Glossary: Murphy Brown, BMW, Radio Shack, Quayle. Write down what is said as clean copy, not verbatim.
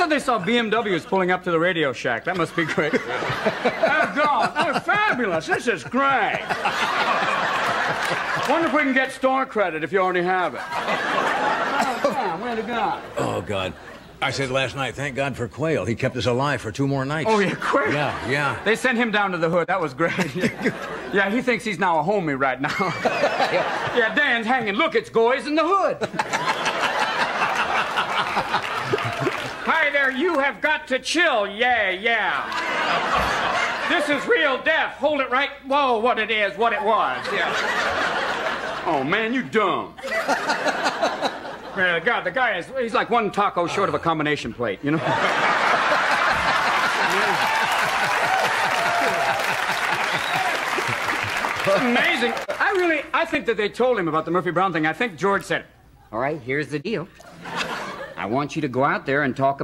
said they saw BMWs pulling up to the Radio Shack. That must be great. Oh, God. Oh, fabulous. This is great. Wonder if we can get store credit if you already have it. Oh, God. Way to go. Oh, God. I said last night, thank God for Quayle. He kept us alive for 2 more nights. Oh, yeah, Quayle? Yeah, yeah. They sent him down to the hood. That was great. Yeah, yeah, he thinks he's now a homie right now. Yeah, Dan's hanging. Look, it's Goy's in the hood. Hi there, you have got to chill. Yeah, yeah. This is real death. Hold it right. Whoa, what it is, what it was. Yeah. Oh, man, you dumb. God, the guy is—he's like one taco short of a combination plate, you know. Amazing. I think that they told him about the Murphy Brown thing. I think George said, "All right, here's the deal. I want you to go out there and talk about."